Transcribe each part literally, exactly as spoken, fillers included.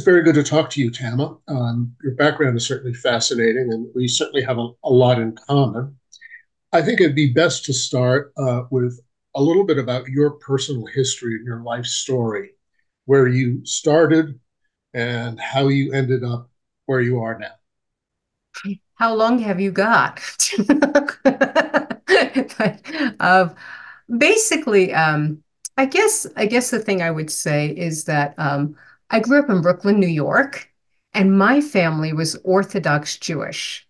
it's very good to talk to you, Tama. Um, your background is certainly fascinating, and we certainly have a, a lot in common. I think it'd be best to start uh, with a little bit about your personal history and your life story, where you started and how you ended up where you are now. How long have you got? but, uh, basically, um, I guess I guess the thing I would say is that um, I grew up in Brooklyn, New York, and my family was Orthodox Jewish.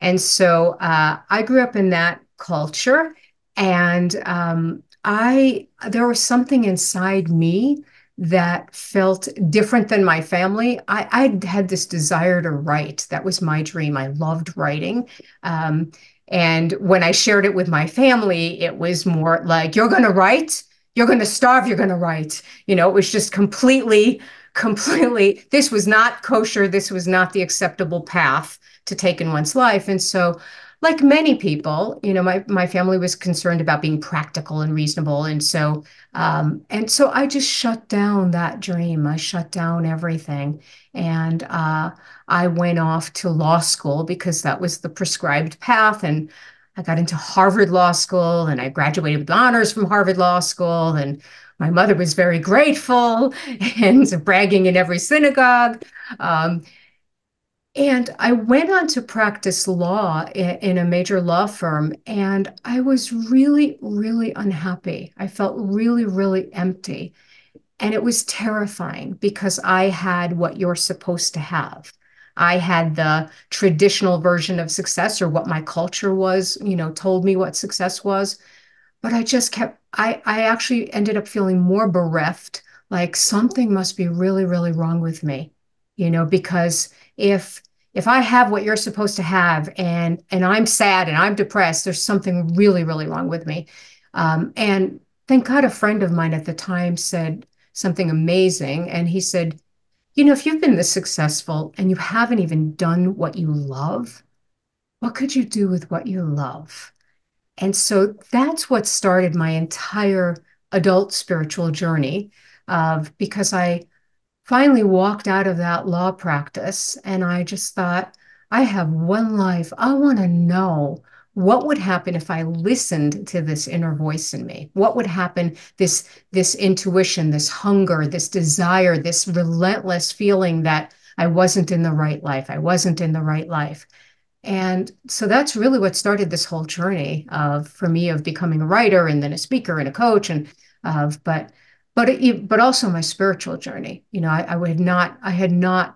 And so uh, I grew up in that culture, and um, I there was something inside me that felt different than my family. I, I had this desire to write. That was my dream. I loved writing. Um, and when I shared it with my family, it was more like, you're going to write, you're going to starve, you're going to write. You know, it was just completely, completely, this was not kosher. This was not the acceptable path to take in one's life. And so, like many people, you know, my, my family was concerned about being practical and reasonable. And so, um, and so I just shut down that dream. I shut down everything. And uh, I went off to law school because that was the prescribed path. And I got into Harvard Law School, and I graduated with honors from Harvard Law School. And my mother was very grateful and bragging in every synagogue. Um, And I went on to practice law in a major law firm, and I was really, really unhappy. I felt really, really empty. And it was terrifying because I had what you're supposed to have. I had the traditional version of success, or what my culture was, you know, told me what success was. But I just kept, I, I actually ended up feeling more bereft, like something must be really, really wrong with me, you know, because if if I have what you're supposed to have, and and I'm sad and I'm depressed, there's something really, really wrong with me. Um, and thank God a friend of mine at the time said something amazing. And he said, you know, if you've been this successful and you haven't even done what you love, what could you do with what you love? And so that's what started my entire adult spiritual journey, of because I finally walked out of that law practice, and I just thought, I have one life. I want to know what would happen if I listened to this inner voice in me. What would happen, this, this intuition, this hunger, this desire, this relentless feeling that I wasn't in the right life. I wasn't in the right life. And so that's really what started this whole journey of, for me, of becoming a writer and then a speaker and a coach, and of, uh, but But it, but also my spiritual journey. You know, I, I would not I had not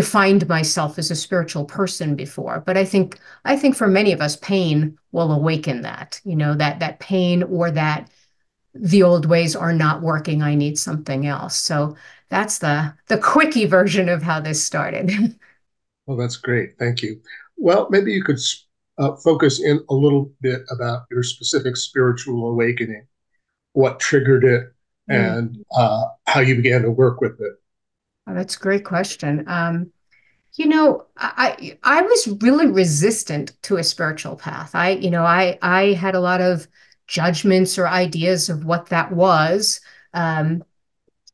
defined myself as a spiritual person before. But I think I think for many of us, pain will awaken that. You know, that that pain, or that the old ways are not working. I need something else. So that's the the quickie version of how this started. Well, that's great. Thank you. Well, maybe you could uh, focus in a little bit about your specific spiritual awakening. What triggered it? And uh, how you began to work with it? Oh, that's a great question. Um, you know, I I was really resistant to a spiritual path. I, you know, I I had a lot of judgments or ideas of what that was. Um,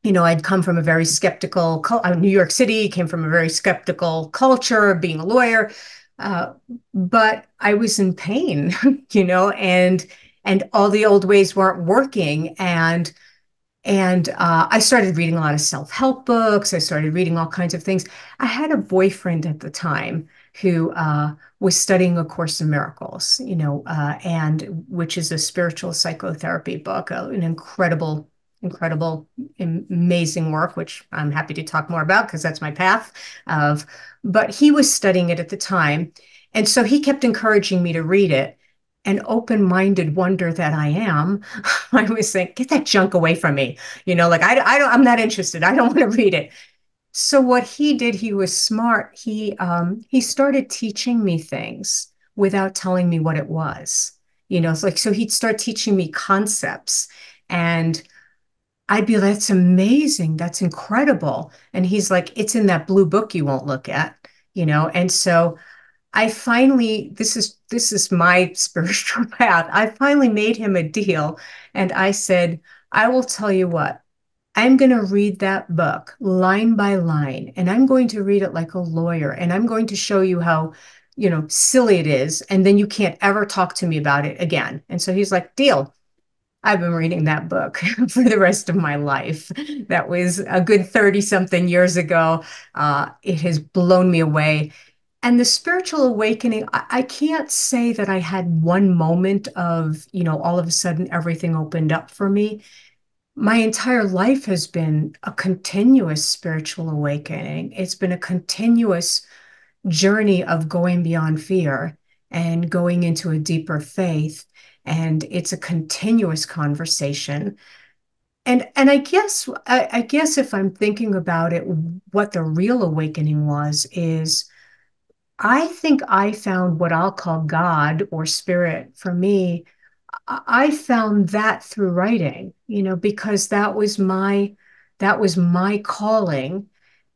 you know, I'd come from a very skeptical uh, New York City, came from a very skeptical culture, being a lawyer, uh, but I was in pain, you know, and and all the old ways weren't working, and And uh, I started reading a lot of self-help books. I started reading all kinds of things. I had a boyfriend at the time who uh, was studying A Course in Miracles, you know, uh, and which is a spiritual psychotherapy book, uh, an incredible, incredible, amazing work, which I'm happy to talk more about because that's my path of. But he was studying it at the time. And so he kept encouraging me to read it. An open-minded wonder that I am, I was saying, get that junk away from me. You know, like, I, I don't, I'm not interested. I don't want to read it. So what he did, he was smart. He, um, he started teaching me things without telling me what it was. You know, it's like, so he'd start teaching me concepts, and I'd be like, that's amazing. That's incredible. And he's like, it's in that blue book you won't look at, you know? And so I finally, this is this is my spiritual path. I finally made him a deal, and I said, I will tell you what, I'm going to read that book line by line, and I'm going to read it like a lawyer, and I'm going to show you how, you know, silly it is, and then you can't ever talk to me about it again. And so he's like, deal. I've been reading that book for the rest of my life. That was a good thirty-something years ago. Uh, it has blown me away. And the spiritual awakening, I, I can't say that I had one moment of, you know, all of a sudden everything opened up for me. My entire life has been a continuous spiritual awakening. It's been a continuous journey of going beyond fear and going into a deeper faith. And it's a continuous conversation. And, and I guess, I, I guess if I'm thinking about it, what the real awakening was is I think I found what I'll call God or spirit. For me, I found that through writing, you know, because that was my, that was my calling.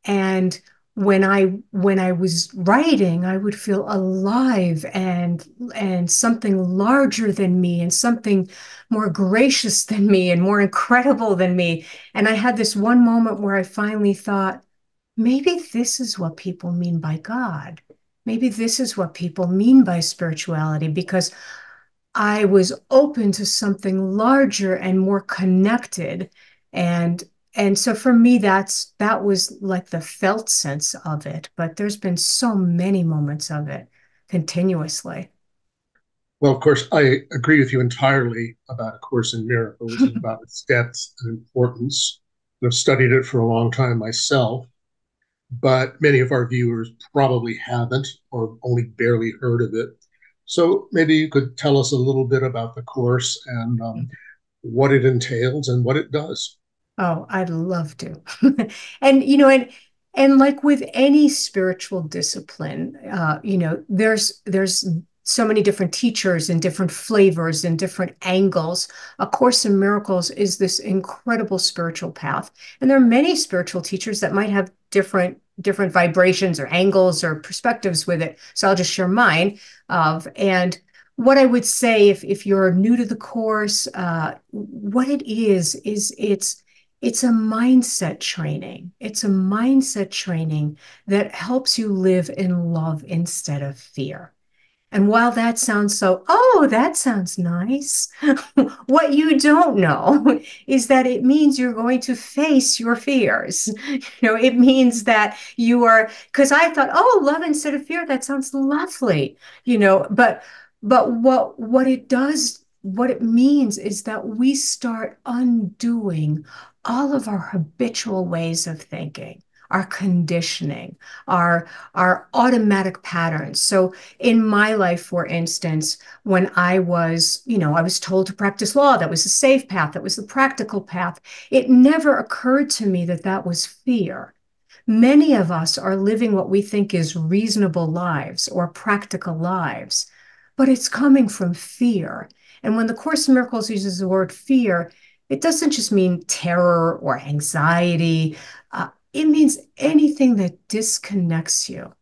And when I, when I was writing, I would feel alive and, and something larger than me and something more gracious than me and more incredible than me. And I had this one moment where I finally thought, maybe this is what people mean by God. Maybe this is what people mean by spirituality, because I was open to something larger and more connected. And, and so for me, that's, that was like the felt sense of it, but there's been so many moments of it continuously. Well, of course, I agree with you entirely about A Course in Miracles and about its depth and importance. I've studied it for a long time myself, but many of our viewers probably haven't or only barely heard of it. So maybe you could tell us a little bit about the course and um, what it entails and what it does. Oh, I'd love to. And, you know, and and like with any spiritual discipline, uh, you know, there's there's so many different teachers and different flavors and different angles. A Course in Miracles is this incredible spiritual path. And there are many spiritual teachers that might have different different vibrations or angles or perspectives with it. So I'll just share mine. Of, and what I would say, if, if you're new to the course, uh, what it is, is it's, it's a mindset training. It's a mindset training that helps you live in love instead of fear. And while that sounds so, oh, that sounds nice, what you don't know is that it means you're going to face your fears. You know, it means that you are, because I thought, oh, love instead of fear, that sounds lovely, you know, but but what what it does, what it means is that we start undoing all of our habitual ways of thinking, our conditioning, our, our automatic patterns. So in my life, for instance, when I was, you know, I was told to practice law, that was the safe path, that was the practical path. It never occurred to me that that was fear. Many of us are living what we think is reasonable lives or practical lives, but it's coming from fear. And when the Course in Miracles uses the word fear, it doesn't just mean terror or anxiety. Uh, It means anything that disconnects you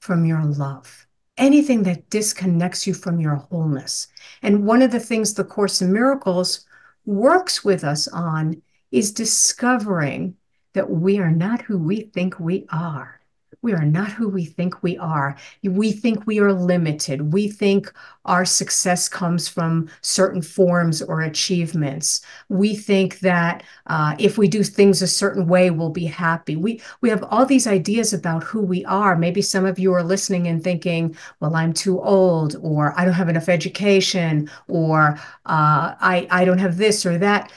from your love, anything that disconnects you from your wholeness. And one of the things the Course in Miracles works with us on is discovering that we are not who we think we are. We are not who we think we are. We think we are limited. We think our success comes from certain forms or achievements. We think that uh, if we do things a certain way, we'll be happy. We, we have all these ideas about who we are. Maybe some of you are listening and thinking, well, I'm too old, or I don't have enough education, or uh, I, I don't have this or that.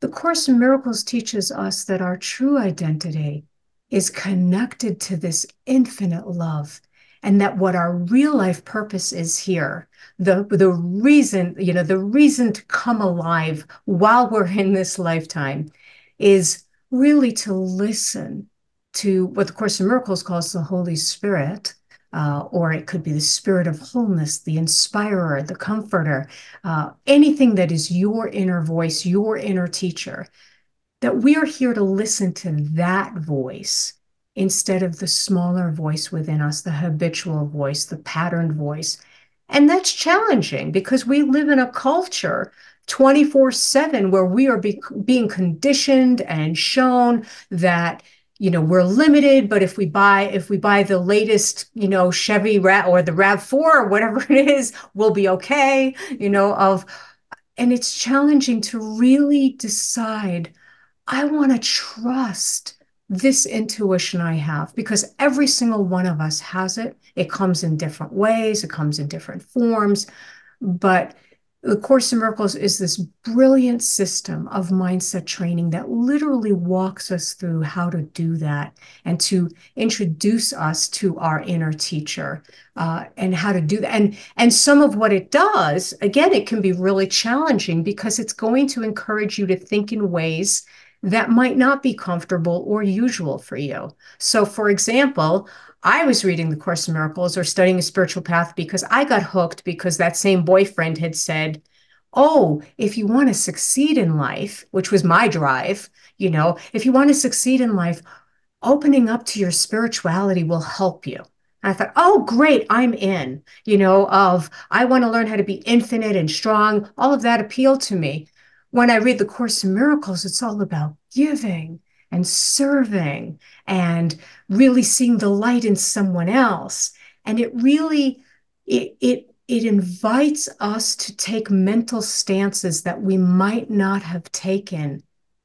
The Course in Miracles teaches us that our true identity is connected to this infinite love, and that what our real life purpose is here, the, the reason, you know, the reason to come alive while we're in this lifetime is really to listen to what the Course in Miracles calls the Holy Spirit, uh, or it could be the Spirit of Wholeness, the Inspirer, the Comforter, uh, anything that is your inner voice, your inner teacher. That we are here to listen to that voice instead of the smaller voice within us, the habitual voice, the patterned voice, And that's challenging because we live in a culture twenty-four seven where we are be being conditioned and shown that, you know, we're limited, but if we buy, if we buy the latest, you know, Chevy Ra- or the RAV four or whatever it is, we'll be okay, you know, of, and it's challenging to really decide, I want to trust this intuition I have, because every single one of us has it. It comes in different ways. It comes in different forms. But The Course in Miracles is this brilliant system of mindset training that literally walks us through how to do that and to introduce us to our inner teacher uh, and how to do that. And, and some of what it does, again, it can be really challenging because it's going to encourage you to think in ways that might not be comfortable or usual for you. So for example, I was reading The Course in Miracles or studying A Spiritual Path because I got hooked because that same boyfriend had said, oh, if you want to succeed in life, which was my drive, you know, if you want to succeed in life, opening up to your spirituality will help you. And I thought, oh, great, I'm in, you know, of I want to learn how to be infinite and strong. All of that appealed to me. When I read The Course in Miracles, it's all about giving and serving and really seeing the light in someone else. And it really, it, it, it invites us to take mental stances that we might not have taken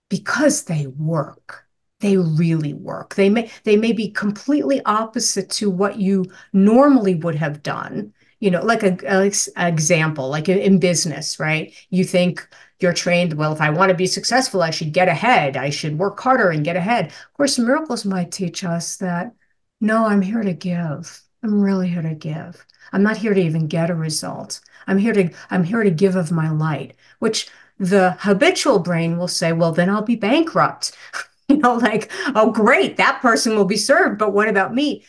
because they work. They really work. They may, they may be completely opposite to what you normally would have done. You know, like a, a, a example, like in business, right? You think you're trained, well, if I want to be successful, I should get ahead. I should work harder and get ahead. Course in Miracles might teach us that, no, I'm here to give. I'm really here to give. I'm not here to even get a result. I'm here to, I'm here to give of my light, which the habitual brain will say, well, then I'll be bankrupt. You know, like, oh, great, that person will be served, but what about me?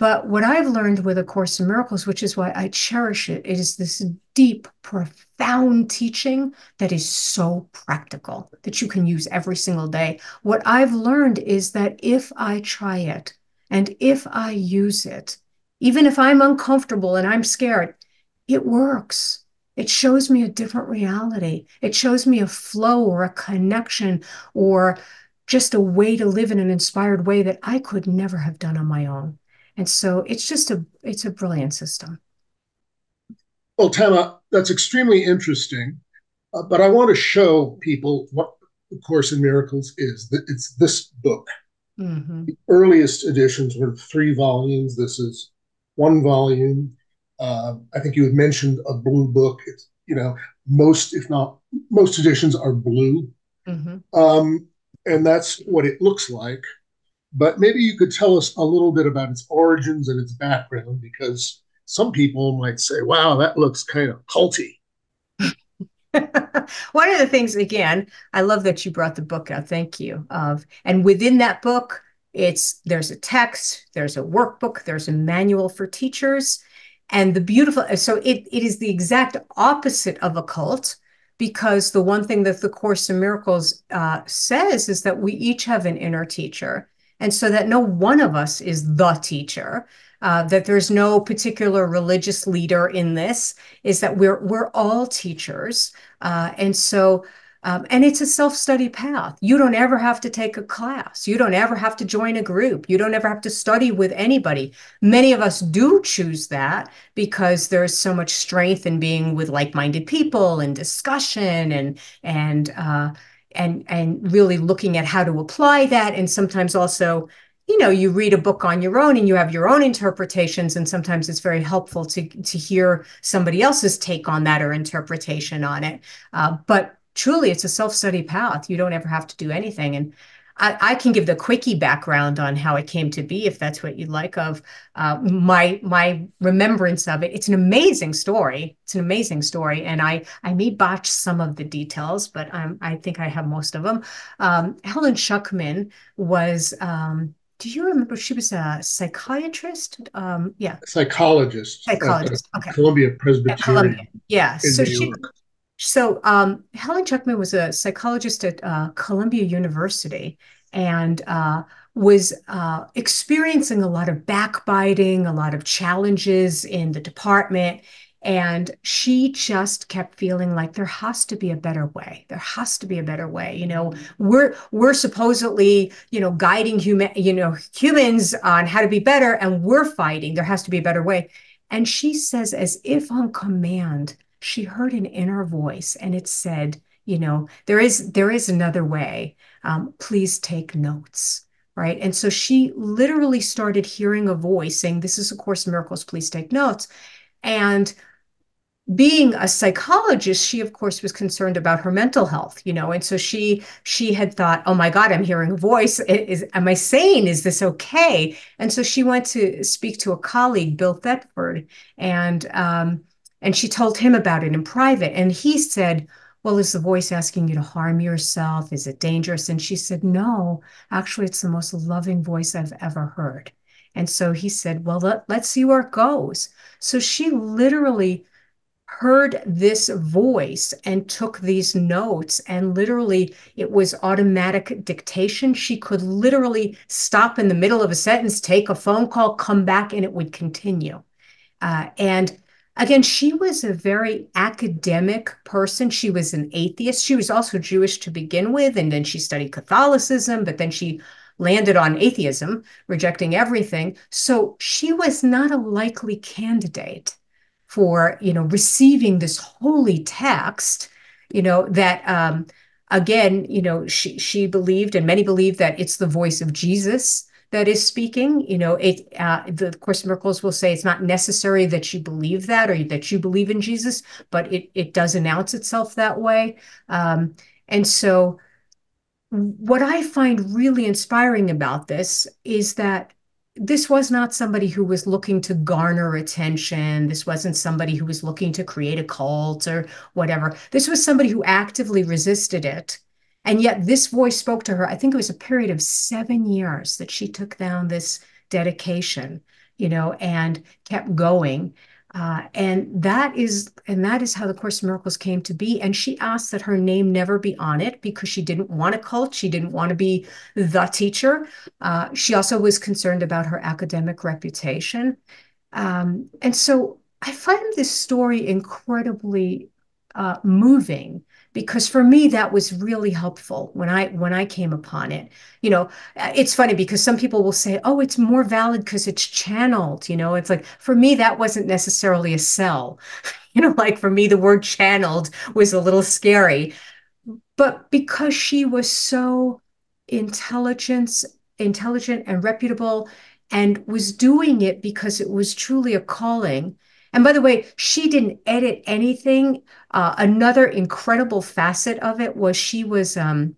But what I've learned with A Course in Miracles, which is why I cherish it, it is this deep, profound teaching that is so practical that you can use every single day. What I've learned is that if I try it and if I use it, even if I'm uncomfortable and I'm scared, it works. It shows me a different reality. It shows me a flow or a connection or just a way to live in an inspired way that I could never have done on my own. And so it's just a, it's a brilliant system. Well, Tama, that's extremely interesting, uh, but I want to show people what The Course in Miracles is. It's this book. Mm-hmm. The earliest editions were three volumes. This is one volume. Uh, I think you had mentioned a blue book. It's, you know, most, if not most editions are blue. Mm-hmm. Um, and that's what it looks like. But maybe you could tell us a little bit about its origins and its background, because some people might say, wow, that looks kind of culty. One of the things, again, I love that you brought the book out. Thank you. Of, and within that book, it's there's a text, there's a workbook, there's a manual for teachers. And the beautiful, so it it is the exact opposite of a cult, because the one thing that The Course in Miracles uh, says is that we each have an inner teacher. And so that no one of us is the teacher, uh, that there's no particular religious leader in this, is that we're we're all teachers. Uh, and so, um, and it's a self-study path. You don't ever have to take a class. You don't ever have to join a group. You don't ever have to study with anybody. Many of us do choose that because there's so much strength in being with like-minded people and discussion and, and, uh, And, and really looking at how to apply that. And sometimes also, you know, you read a book on your own and you have your own interpretations. And sometimes it's very helpful to, to hear somebody else's take on that or interpretation on it. Uh, but truly, it's a self-study path. You don't ever have to do anything. And I, I can give the quickie background on how it came to be, if that's what you'd like, of uh, my my remembrance of it. It's an amazing story. It's an amazing story. And I, I may botch some of the details, but I'm, I think I have most of them. Um, Helen Schucman was, um, do you remember, she was a psychiatrist? Um, yeah. Psychologist. Psychologist, at, uh, okay. Columbia Presbyterian. Columbia. Yeah, in so New she... York. So um, Helen Schucman was a psychologist at uh, Columbia University, and uh, was uh, experiencing a lot of backbiting, a lot of challenges in the department. And she just kept feeling like there has to be a better way. There has to be a better way. You know, we're we're supposedly, you know, guiding human, you know, humans on how to be better, and we're fighting. There has to be a better way. And she says, as if on command, she heard an inner voice, and it said, you know, there is there is another way. Um, please take notes. Right. And so she literally started hearing a voice saying, this is A Course in Miracles, please take notes. And being a psychologist, she, of course, was concerned about her mental health, you know, and so she she had thought, oh, my God, I'm hearing a voice. Is, am I sane? Is this OK? And so she went to speak to a colleague, Bill Thetford, and um, and she told him about it in private. And he said, well, is the voice asking you to harm yourself? Is it dangerous? And she said, no, actually, it's the most loving voice I've ever heard. And so he said, well, let, let's see where it goes. So she literally heard this voice and took these notes, and literally it was automatic dictation. She could literally stop in the middle of a sentence, take a phone call, come back, and it would continue. Uh, and Again, she was a very academic person. She was an atheist. She was also Jewish to begin with, and then she studied Catholicism, but then she landed on atheism, rejecting everything. So she was not a likely candidate for, you know, receiving this holy text, you know, that, um, again, you know, she, she believed, and many believe, that it's the voice of Jesus that is speaking. You know, it, uh, the Course in Miracles will say it's not necessary that you believe that, or that you believe in Jesus, but it it does announce itself that way. Um, and so what I find really inspiring about this is that this was not somebody who was looking to garner attention. This wasn't somebody who was looking to create a cult or whatever. This was somebody who actively resisted it. And yet this voice spoke to her. I think it was a period of seven years that she took down this dedication, you know, and kept going. Uh, and that is, and that is how the Course in Miracles came to be. And she asked that her name never be on it because she didn't want a cult. She didn't want to be the teacher. Uh, she also was concerned about her academic reputation. Um, and so I find this story incredibly uh, moving, because for me, that was really helpful when I when I came upon it. You know, it's funny because some people will say, oh, it's more valid because it's channeled. You know, it's like, for me, that wasn't necessarily a sell. You know, like for me, the word channeled was a little scary. But because she was so intelligent, intelligent and reputable, and was doing it because it was truly a calling. And by the way, she didn't edit anything. Uh, another incredible facet of it was she was um,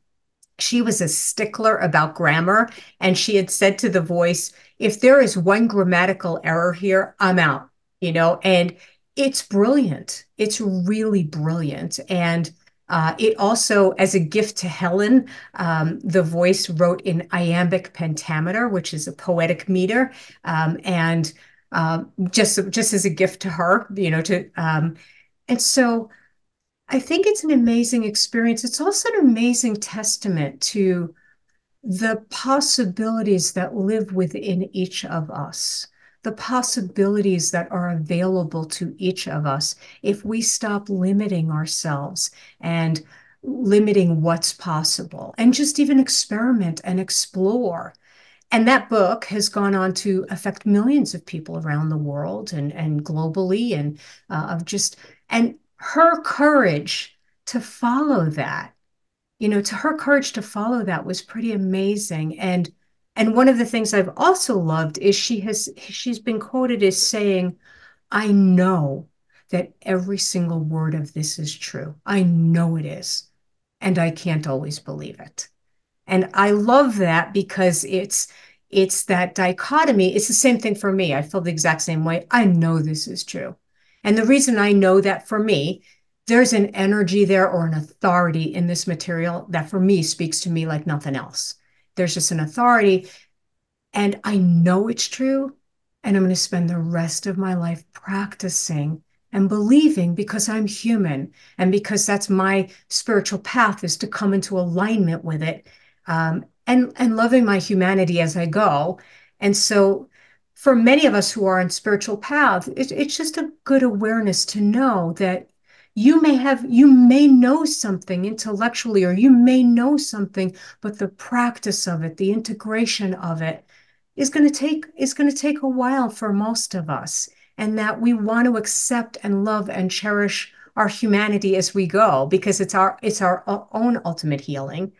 she was a stickler about grammar, and she had said to the voice, "If there is one grammatical error here, I'm out." You know, and it's brilliant. It's really brilliant, and uh, it also, as a gift to Helen, um, the voice wrote in iambic pentameter, which is a poetic meter, um, and. Uh, just, just as a gift to her, you know, to, um, and so I think it's an amazing experience. It's also an amazing testament to the possibilities that live within each of us, the possibilities that are available to each of us if we stop limiting ourselves and limiting what's possible, and just even experiment and explore. And that book has gone on to affect millions of people around the world and, and globally, and uh, of just, and her courage to follow that, you know, to her courage to follow that was pretty amazing. And, and one of the things I've also loved is she has, she's been quoted as saying, I know that every single word of this is true. I know it is. And I can't always believe it. And I love that because it's it's that dichotomy. It's the same thing for me. I feel the exact same way. I know this is true. And the reason I know that, for me, there's an energy there or an authority in this material that for me speaks to me like nothing else. There's just an authority, and I know it's true. And I'm going to spend the rest of my life practicing and believing, because I'm human, and because that's my spiritual path, is to come into alignment with it. Um, and, and loving my humanity as I go. And so for many of us who are on spiritual paths, it, it's just a good awareness to know that you may have, you may know something intellectually, or you may know something, but the practice of it, the integration of it is going to take, is going to take a while for most of us. And that we want to accept and love and cherish our humanity as we go, because it's our, it's our own ultimate healing,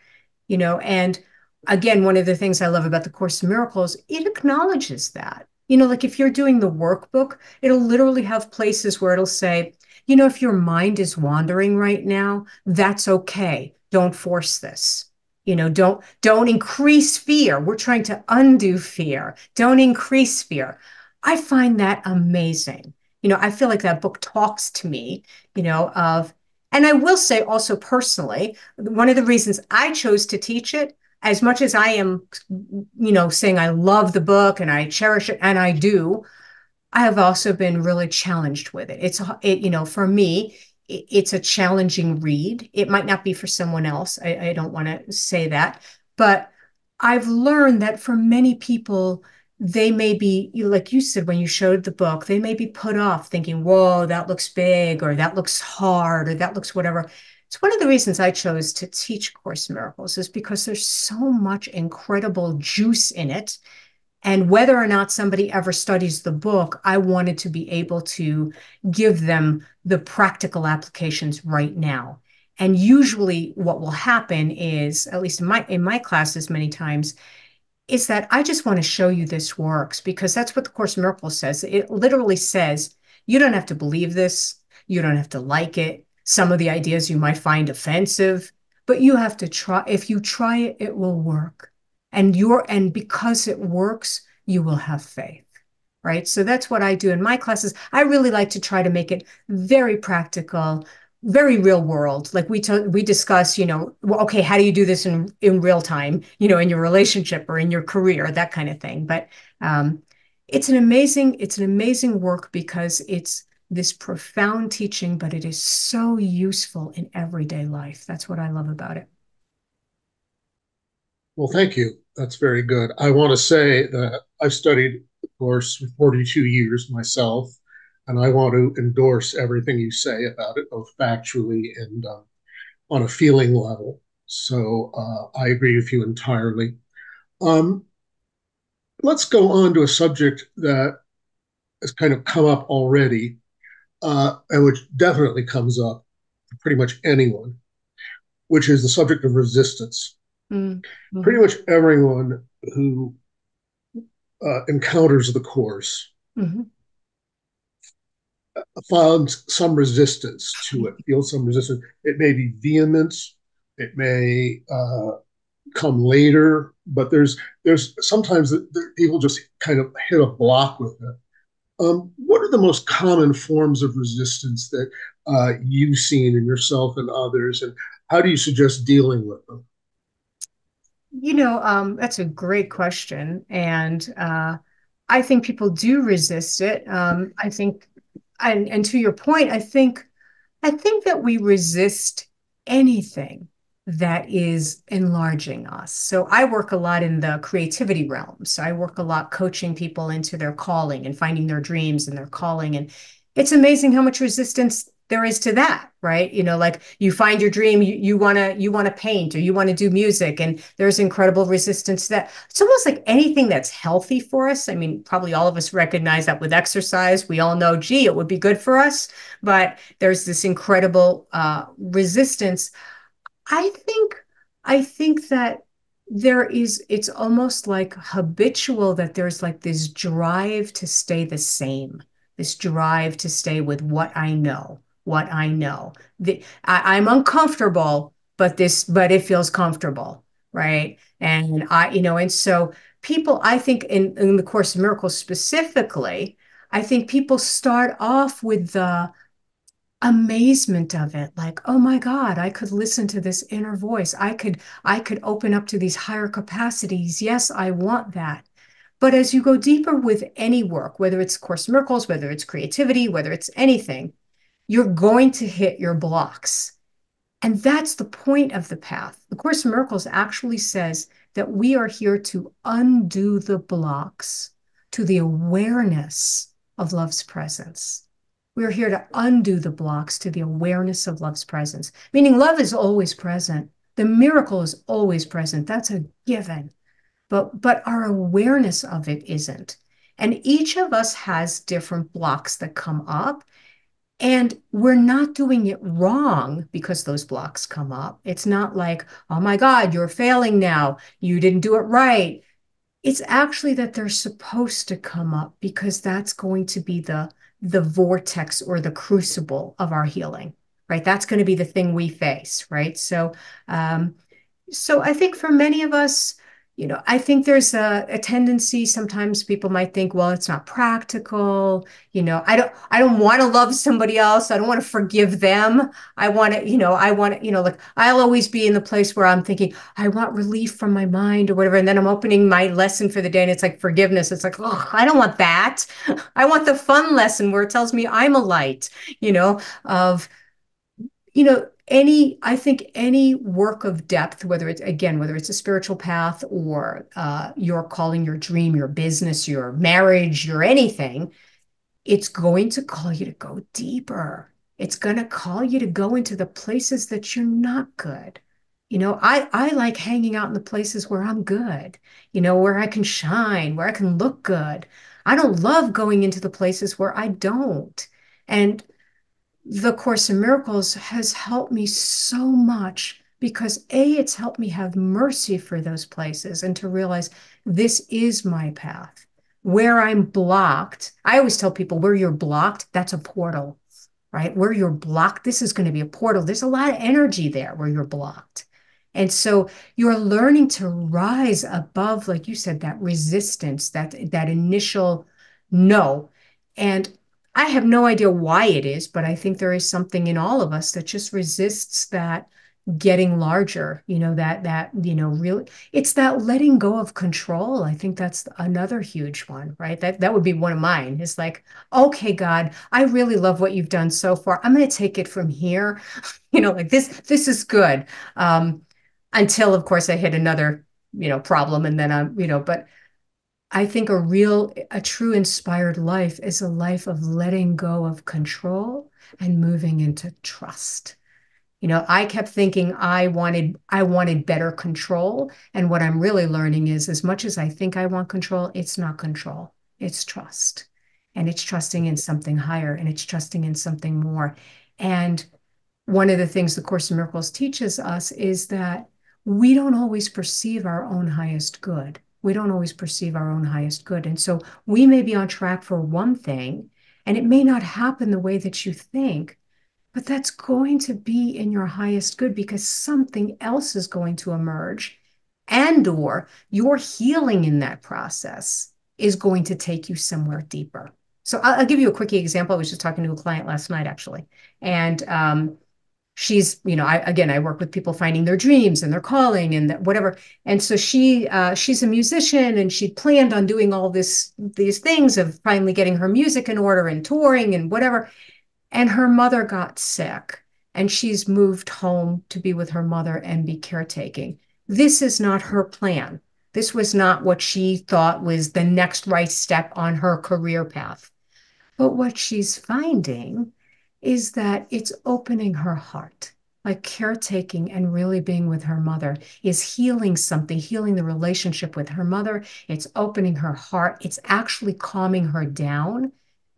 you know. And again, one of the things I love about the Course in Miracles, it acknowledges that, you know, like if you're doing the workbook, it'll literally have places where it'll say, you know, if your mind is wandering right now, that's okay. Don't force this. You know, don't, don't increase fear. We're trying to undo fear. Don't increase fear. I find that amazing. You know, I feel like that book talks to me, you know, of, and I will say also personally, one of the reasons I chose to teach it, as much as I am, you know, saying I love the book and I cherish it, and I do, I have also been really challenged with it. It's, it, you know, for me, it, it's a challenging read. It might not be for someone else. I, I don't want to say that, but I've learned that for many people, they may be, like you said, when you showed the book, they may be put off thinking, whoa, that looks big, or that looks hard, or that looks whatever. It's one of the reasons I chose to teach Course in Miracles, is because there's so much incredible juice in it. And whether or not somebody ever studies the book, I wanted to be able to give them the practical applications right now. And usually what will happen is, at least in my in my classes many times, is that I just want to show you this works, because that's what the Course in Miracles says. It literally says, you don't have to believe this. You don't have to like it. Some of the ideas you might find offensive, but you have to try. If you try it, it will work. And you're, and because it works, you will have faith, right? So that's what I do in my classes. I really like to try to make it very practical, very real world. Like we we discuss, you know, well, okay, how do you do this in, in real time, you know, in your relationship or in your career, that kind of thing. But um, it's an amazing, it's an amazing work, because it's this profound teaching, but it is so useful in everyday life. That's what I love about it. Well, thank you. That's very good. I want to say that I've studied the course for forty-two years myself, and I want to endorse everything you say about it, both factually and uh, on a feeling level. So uh, I agree with you entirely. Um, let's go on to a subject that has kind of come up already, uh, and which definitely comes up for pretty much anyone, which is the subject of resistance. Mm-hmm. Pretty much everyone who uh, encounters the course mm-hmm. finds some resistance to it, feels some resistance. It may be vehement, it may uh, come later, but there's there's sometimes people just kind of hit a block with it. Um, what are the most common forms of resistance that uh, you've seen in yourself and others, and how do you suggest dealing with them? You know, um, that's a great question. And uh, I think people do resist it. Um, I think, and, and to your point, I think, I think that we resist anything that is enlarging us. So I work a lot in the creativity realm. So I work a lot coaching people into their calling and finding their dreams and their calling. And it's amazing how much resistance there is to that, right? You know, like you find your dream, you, you wanna you wanna paint, or you wanna do music, and there's incredible resistance to that. It's almost like anything that's healthy for us. I mean, probably all of us recognize that with exercise, we all know, gee, it would be good for us, but there's this incredible uh, resistance. I think, I think that there is, it's almost like habitual, that there's like this drive to stay the same, this drive to stay with what I know. What I know, the, I, I'm uncomfortable, but this, but it feels comfortable, right? And I, you know, and so people, I think in, in the Course in Miracles specifically, I think people start off with the amazement of it, like, oh my God, I could listen to this inner voice. I could, I could open up to these higher capacities. Yes, I want that. But as you go deeper with any work, whether it's Course in Miracles, whether it's creativity, whether it's anything, you're going to hit your blocks. And that's the point of the path. The Course in Miracles actually says that we are here to undo the blocks to the awareness of love's presence. We're here to undo the blocks to the awareness of love's presence, meaning love is always present. The miracle is always present. That's a given. But, but our awareness of it isn't. And each of us has different blocks that come up. And we're not doing it wrong because those blocks come up. It's not like, oh my God, you're failing now. You didn't do it right. It's actually that they're supposed to come up because that's going to be the, the vortex or the crucible of our healing, right? That's going to be the thing we face, right? So, um, so I think for many of us, you know, I think there's a, a tendency, sometimes people might think, well, it's not practical. You know, I don't, I don't want to love somebody else. I don't want to forgive them. I want to, you know, I want to, you know, like I'll always be in the place where I'm thinking, I want relief from my mind or whatever. And then I'm opening my lesson for the day and it's like forgiveness. It's like, oh, I don't want that. I want the fun lesson where it tells me I'm a light, you know, of, you know, Any, I think any work of depth, whether it's, again, whether it's a spiritual path or uh, your calling, your dream, your business, your marriage, your anything, it's going to call you to go deeper. It's going to call you to go into the places that you're not good. You know, I, I like hanging out in the places where I'm good, you know, where I can shine, where I can look good. I don't love going into the places where I don't. And The Course in Miracles has helped me so much because A, it's helped me have mercy for those places and to realize this is my path. Where I'm blocked, I always tell people where you're blocked, that's a portal, right? Where you're blocked, this is going to be a portal. There's a lot of energy there where you're blocked. And so you're learning to rise above, like you said, that resistance, that, that initial no. And I have no idea why it is, but I think there is something in all of us that just resists that getting larger, you know, that, that, you know, really, it's that letting go of control. I think that's another huge one, right? That, that would be one of mine. It's like, okay, God, I really love what you've done so far. I'm going to take it from here. You know, like this, this is good. Um, until of course I hit another, you know, problem and then I'm, you know, but I think a real, a true inspired life is a life of letting go of control and moving into trust. You know, I kept thinking I wanted, I wanted better control. And what I'm really learning is as much as I think I want control, it's not control, it's trust. And it's trusting in something higher and it's trusting in something more. And one of the things the Course in Miracles teaches us is that we don't always perceive our own highest good. We don't always perceive our own highest good. And so we may be on track for one thing, and it may not happen the way that you think, but that's going to be in your highest good because something else is going to emerge, and or your healing in that process is going to take you somewhere deeper. So I'll, I'll give you a quick example. I was just talking to a client last night, actually. And um, she's, you know, I, again, I work with people finding their dreams and their calling and that whatever. And so she, uh, she's a musician and she planned on doing all this, these things of finally getting her music in order and touring and whatever. And her mother got sick and she's moved home to be with her mother and be caretaking. This is not her plan. This was not what she thought was the next right step on her career path. But what she's finding is that it's opening her heart, like caretaking and really being with her mother is healing something, healing the relationship with her mother. It's opening her heart. It's actually calming her down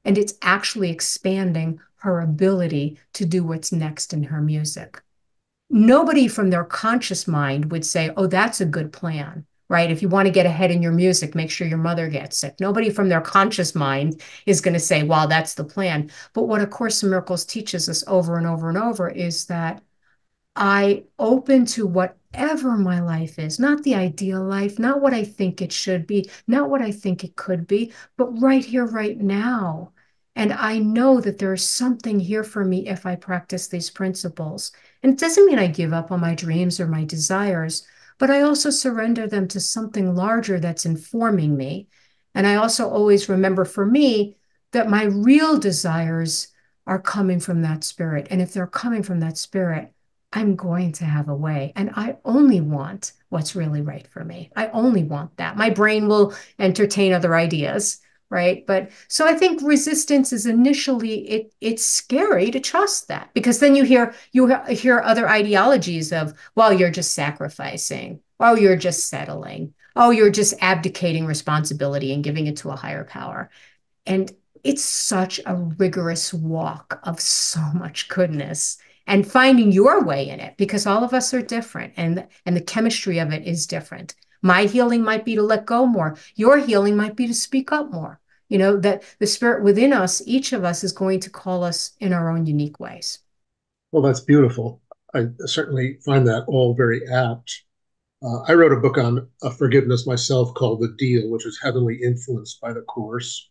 and it's actually expanding her ability to do what's next in her music. Nobody from their conscious mind would say, oh, that's a good plan, right? If you want to get ahead in your music, make sure your mother gets sick. Nobody from their conscious mind is going to say, wow, that's the plan. But what A Course in Miracles teaches us over and over and over is that I open to whatever my life is, not the ideal life, not what I think it should be, not what I think it could be, but right here, right now. And I know that there is something here for me if I practice these principles. And it doesn't mean I give up on my dreams or my desires, but I also surrender them to something larger that's informing me. And I also always remember for me that my real desires are coming from that spirit. And if they're coming from that spirit, I'm going to have a way. And I only want what's really right for me. I only want that. My brain will entertain other ideas, right? But so I think resistance is initially, it it's scary to trust that, because then you hear, you hear other ideologies of, well, you're just sacrificing. Oh, you're just settling. Oh, you're just abdicating responsibility and giving it to a higher power. And it's such a rigorous walk of so much goodness and finding your way in it, because all of us are different, and, and the chemistry of it is different. My healing might be to let go more. Your healing might be to speak up more. You know, that the spirit within us, each of us, is going to call us in our own unique ways. Well, that's beautiful. I certainly find that all very apt. Uh, I wrote a book on uh, forgiveness myself called The Deal, which was heavily influenced by the Course.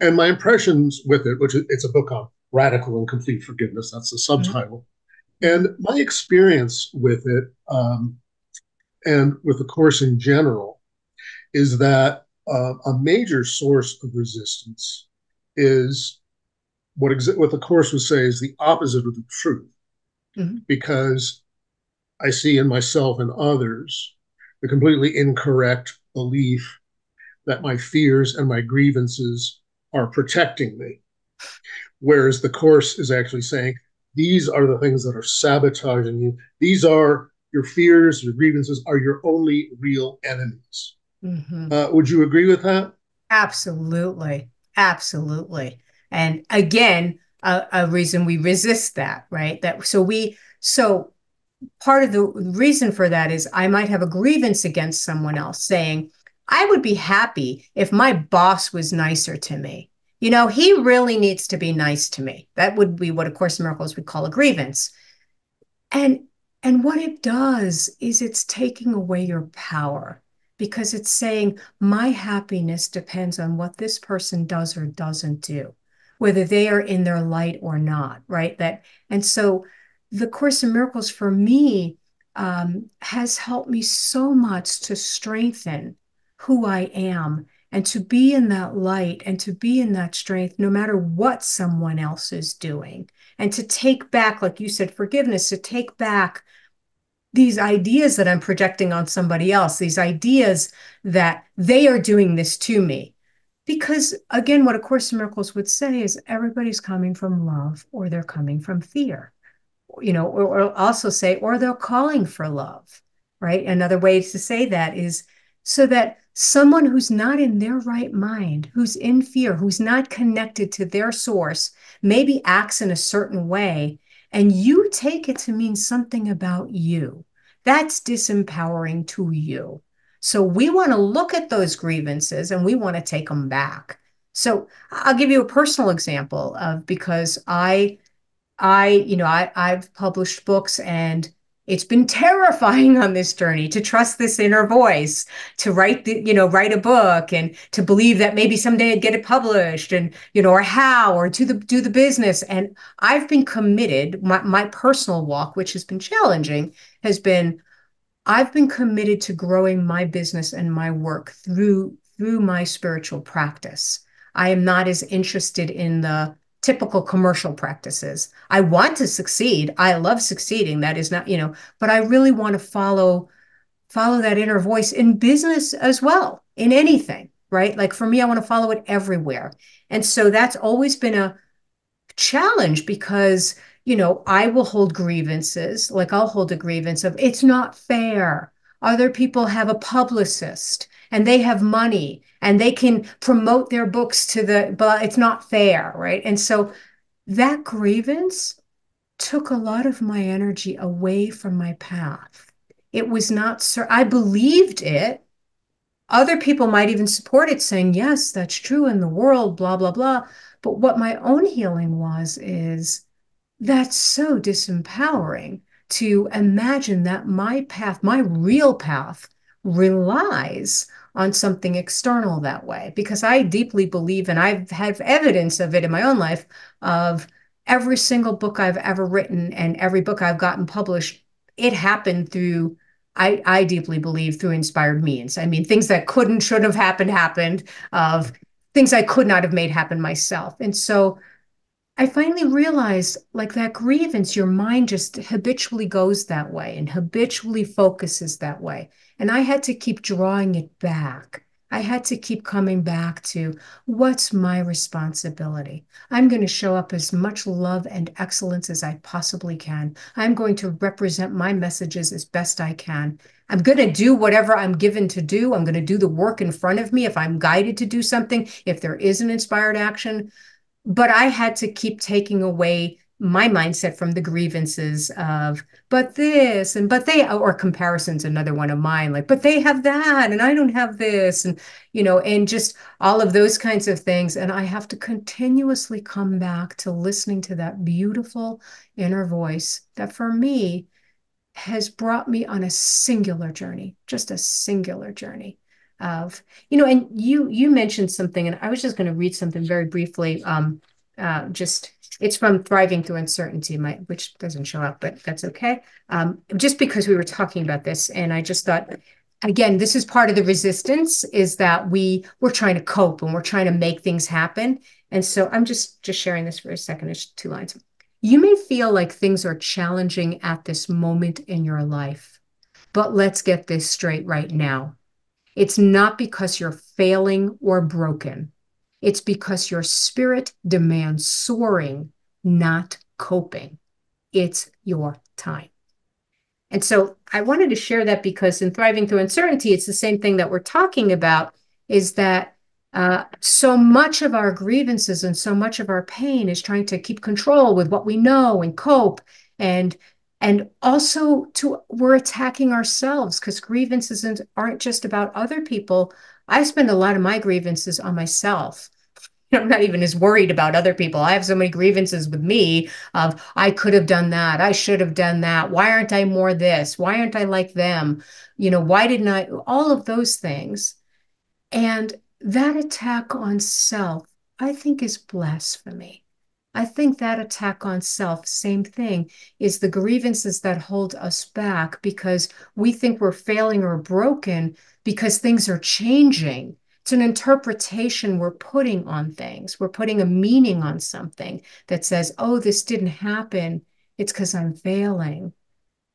And my impressions with it, which it's a book on radical and complete forgiveness, that's the subtitle. Mm-hmm. And my experience with it, um, and with the Course in general, is that uh, a major source of resistance is what, ex- what the Course would say is the opposite of the truth. Mm-hmm. Because I see in myself and others the completely incorrect belief that my fears and my grievances are protecting me. Whereas the Course is actually saying, these are the things that are sabotaging you. These are your fears, your grievances are your only real enemies. Mm-hmm. Uh, would you agree with that? Absolutely. Absolutely. And again, a, a reason we resist that, right? That so we, so part of the reason for that is I might have a grievance against someone else, saying, I would be happy if my boss was nicer to me. You know, he really needs to be nice to me. That would be what A Course in Miracles would call a grievance. And and what it does is it's taking away your power, because it's saying my happiness depends on what this person does or doesn't do, whether they are in their light or not, right? That, and so the Course in Miracles for me um, has helped me so much to strengthen who I am and to be in that light and to be in that strength, no matter what someone else is doing. And to take back, like you said, forgiveness, to take back these ideas that I'm projecting on somebody else, these ideas that they are doing this to me. Because again, what A Course in Miracles would say is everybody's coming from love or they're coming from fear. You know, or, or also say, or they're calling for love, right? Another way to say that is so that someone who's not in their right mind, who's in fear, who's not connected to their source, maybe acts in a certain way, and you take it to mean something about you. That's disempowering to you. So we want to look at those grievances and we want to take them back. So I'll give you a personal example of, because I... I, you know, I, I've published books, and it's been terrifying on this journey to trust this inner voice, to write, the, you know, write a book and to believe that maybe someday I'd get it published, and, you know, or how, or to the, do the business. And I've been committed, my, my personal walk, which has been challenging, has been, I've been committed to growing my business and my work through, through my spiritual practice. I am not as interested in the typical commercial practices. I want to succeed. I love succeeding. That is not, you know, but I really want to follow, follow that inner voice in business as well, in anything, right? Like for me, I want to follow it everywhere. And so that's always been a challenge, because, you know, I will hold grievances. Like I'll hold a grievance of, it's not fair. Other people have a publicist and they have money and they can promote their books to the, but it's not fair, right? And so that grievance took a lot of my energy away from my path. It was not, sir, I believed it. Other people might even support it, saying, yes, that's true in the world, blah, blah, blah. But what my own healing was is, that's so disempowering to imagine that my path, my real path, relies on something external that way, because I deeply believe, and I have evidence of it in my own life, of every single book I've ever written and every book I've gotten published, it happened through, I, I deeply believe, through inspired means. I mean, things that couldn't, should have happened, happened, of things I could not have made happen myself. And so I finally realized, like, that grievance, your mind just habitually goes that way and habitually focuses that way. And I had to keep drawing it back. I had to keep coming back to, what's my responsibility? I'm going to show up as much love and excellence as I possibly can. I'm going to represent my messages as best I can. I'm going to do whatever I'm given to do. I'm going to do the work in front of me if I'm guided to do something, if there is an inspired action. But I had to keep taking away my mindset from the grievances of, but this, and but they, or comparison's another one of mine, like, but they have that, and I don't have this, and, you know, and just all of those kinds of things. And I have to continuously come back to listening to that beautiful inner voice that, for me, has brought me on a singular journey, just a singular journey of, you know, and you, you mentioned something, and I was just going to read something very briefly, um, uh, just, it's from Thriving Through Uncertainty, my, which doesn't show up, but that's okay. Um, just because we were talking about this, and I just thought, again, this is part of the resistance, is that we, we're trying to cope and we're trying to make things happen. And so I'm just, just sharing this for a second, it's two lines. You may feel like things are challenging at this moment in your life, but let's get this straight right now. It's not because you're failing or broken. It's because your spirit demands soaring, not coping. It's your time. And so I wanted to share that because in Thriving Through Uncertainty, it's the same thing that we're talking about, is that uh, so much of our grievances and so much of our pain is trying to keep control with what we know and cope, and And also to, we're attacking ourselves, because grievances aren't just about other people. I spend a lot of my grievances on myself. I'm not even as worried about other people. I have so many grievances with me of, I could have done that. I should have done that. Why aren't I more this? Why aren't I like them? You know, why didn't I? All of those things. And that attack on self, I think, is blasphemy. I think that attack on self, same thing, is the grievances that hold us back, because we think we're failing or broken because things are changing. It's an interpretation we're putting on things. We're putting a meaning on something that says, oh, this didn't happen, it's because I'm failing.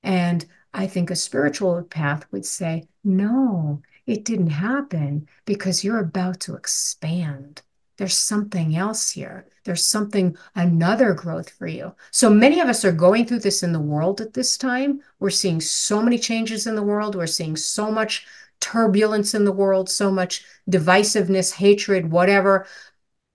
And I think a spiritual path would say, no, it didn't happen because you're about to expand. There's something else here. There's something, another growth for you. So many of us are going through this in the world at this time. We're seeing so many changes in the world. We're seeing so much turbulence in the world, so much divisiveness, hatred, whatever.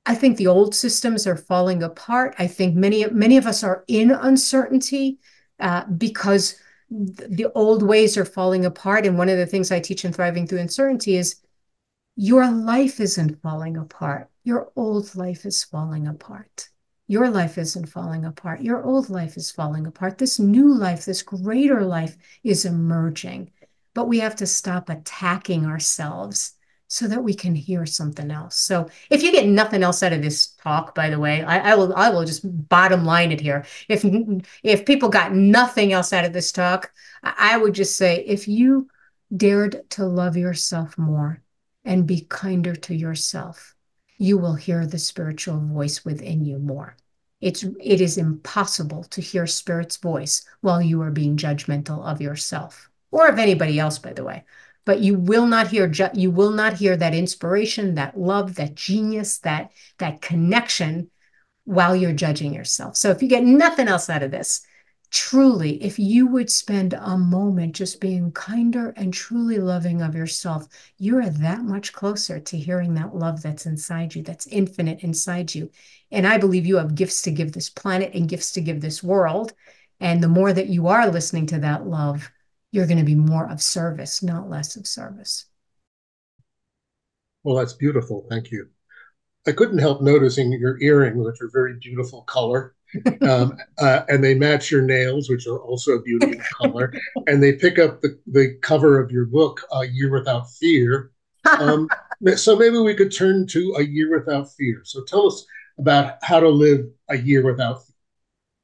I think the old systems are falling apart. I think many, many of us are in uncertainty uh, because th- the old ways are falling apart. And one of the things I teach in Thriving Through Uncertainty is, your life isn't falling apart. Your old life is falling apart. Your life isn't falling apart. Your old life is falling apart. This new life, this greater life, is emerging. But we have to stop attacking ourselves so that we can hear something else. So if you get nothing else out of this talk, by the way, I, I will I will just bottom line it here. If, if people got nothing else out of this talk, I would just say, if you dared to love yourself more and be kinder to yourself, you will hear the spiritual voice within you more. It's, it is impossible to hear spirit's voice while you are being judgmental of yourself, or of anybody else, by the way. But you will not hear ju- you will not hear that inspiration, that love, that genius, that, that connection while you're judging yourself. So if you get nothing else out of this, truly, if you would spend a moment just being kinder and truly loving of yourself, you're that much closer to hearing that love that's inside you, that's infinite inside you. And I believe you have gifts to give this planet and gifts to give this world. And the more that you are listening to that love, you're going to be more of service, not less of service. Well, that's beautiful. Thank you. I couldn't help noticing your earrings, which are very beautiful color. um, uh, and they match your nails, which are also a beautiful color. And they pick up the, the cover of your book, A Year Without Fear. Um, so maybe we could turn to A Year Without Fear. So tell us about how to live a year without fear.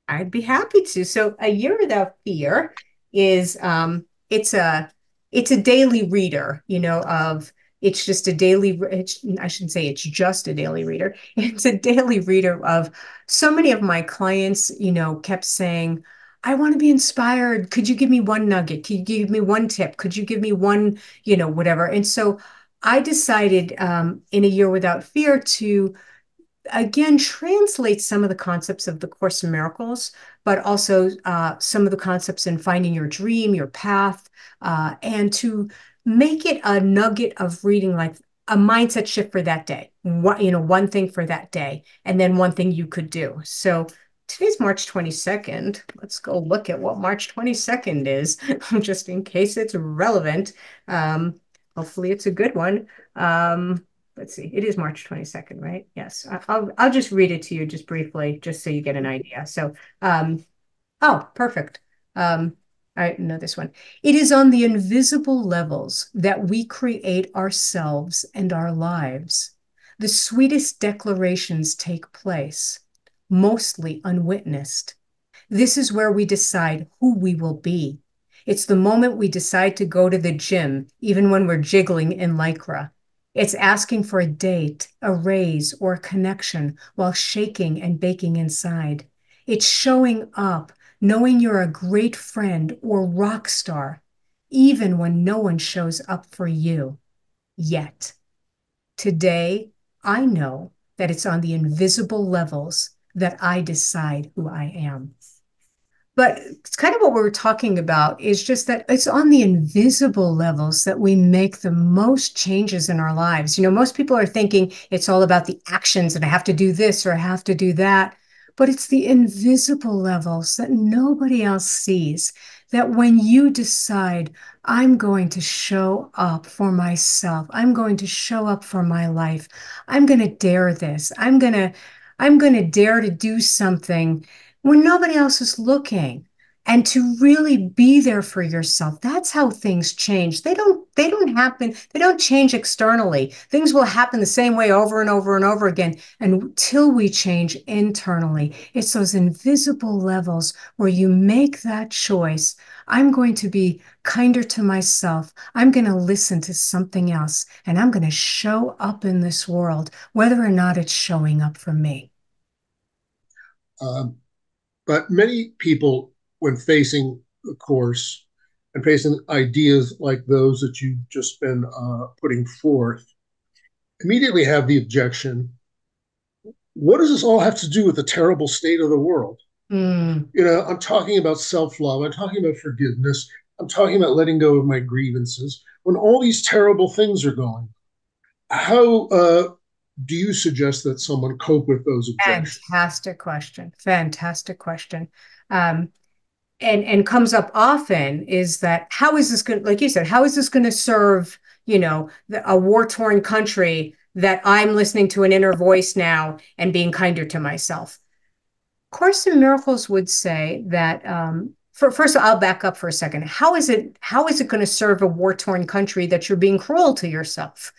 I'd be happy to. So A Year Without Fear is um, it's a it's a daily reader, you know, of It's just a daily, it's, I shouldn't say it's just a daily reader. It's a daily reader of so many of my clients, you know, kept saying, I want to be inspired. Could you give me one nugget? Could you give me one tip? Could you give me one, you know, whatever? And so I decided um, in A Year Without Fear to, again, translate some of the concepts of The Course in Miracles, but also uh, some of the concepts in finding your dream, your path, uh, and to make it a nugget of reading, like a mindset shift for that day. What, you know, one thing for that day, and then one thing you could do. So today's March twenty-second. Let's go look at what March twenty-second is, just in case it's relevant. Um, hopefully it's a good one. Um, let's see, it is March twenty-second, right? Yes, I'll, I'll just read it to you just briefly, just so you get an idea. So, um, oh, perfect. Um, I know this one. It is on the invisible levels that we create ourselves and our lives. The sweetest declarations take place, mostly unwitnessed. This is where we decide who we will be. It's the moment we decide to go to the gym, even when we're jiggling in Lycra. It's asking for a date, a raise, or a connection while shaking and baking inside. It's showing up, knowing you're a great friend or rock star, even when no one shows up for you yet. Today, I know that it's on the invisible levels that I decide who I am. But it's kind of what we were talking about is just that it's on the invisible levels that we make the most changes in our lives. You know, most people are thinking it's all about the actions and I have to do this or I have to do that. But it's the invisible levels that nobody else sees, that when you decide, I'm going to show up for myself, I'm going to show up for my life, I'm going to dare this, I'm going to, I'm going to dare to do something when nobody else is looking, and to really be there for yourself. That's how things change. They don't, they don't happen. They don't change externally. Things will happen the same way over and over and over again until we change internally. It's those invisible levels where you make that choice. I'm going to be kinder to myself. I'm going to listen to something else, and I'm going to show up in this world, whether or not it's showing up for me. Um. But many people, when facing the course and facing ideas like those that you've just been uh, putting forth, immediately have the objection, what does this all have to do with the terrible state of the world? Mm. You know, I'm talking about self-love. I'm talking about forgiveness. I'm talking about letting go of my grievances. When all these terrible things are going, how uh, do you suggest that someone cope with those objections? Fantastic question. Fantastic question. Um, and, and comes up often is that, how is this going to, like you said, how is this going to serve, you know, the, a war-torn country that I'm listening to an inner voice now and being kinder to myself? Course in Miracles would say that, um, for, first, I'll back up for a second. How is it, how is it going to serve a war-torn country that you're being cruel to yourself?